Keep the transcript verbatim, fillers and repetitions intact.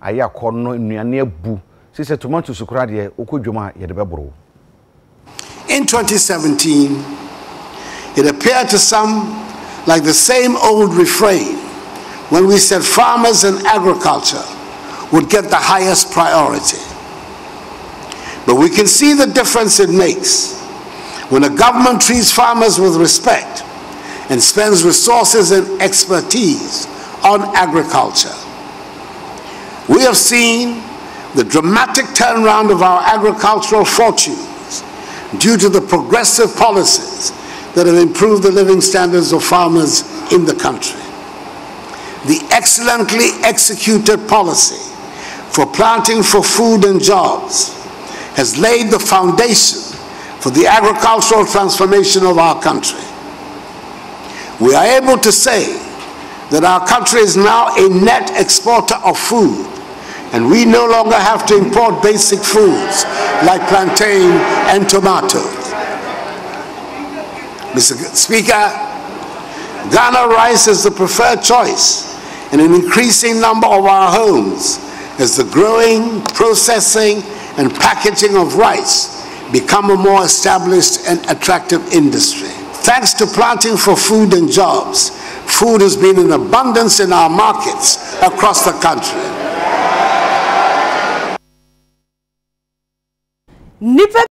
aya kono nnuane abu se se tomato sukura de okodwoma ye de beboro. In twenty seventeen, it appeared to some like the same old refrain when we said farmers and agriculture would get the highest priority. But we can see the difference it makes when a government treats farmers with respect and spends resources and expertise on agriculture. We have seen the dramatic turnaround of our agricultural fortunes due to the progressive policies that have improved the living standards of farmers in the country. The excellently executed policy for planting for food and jobs has laid the foundation for the agricultural transformation of our country. We are able to say that our country is now a net exporter of food, and we no longer have to import basic foods like plantain and tomatoes. Mister Speaker, Ghana rice is the preferred choice in an increasing number of our homes as the growing, processing, and packaging of rice become a more established and attractive industry. Thanks to planting for food and jobs, food has been in abundance in our markets across the country. Nipa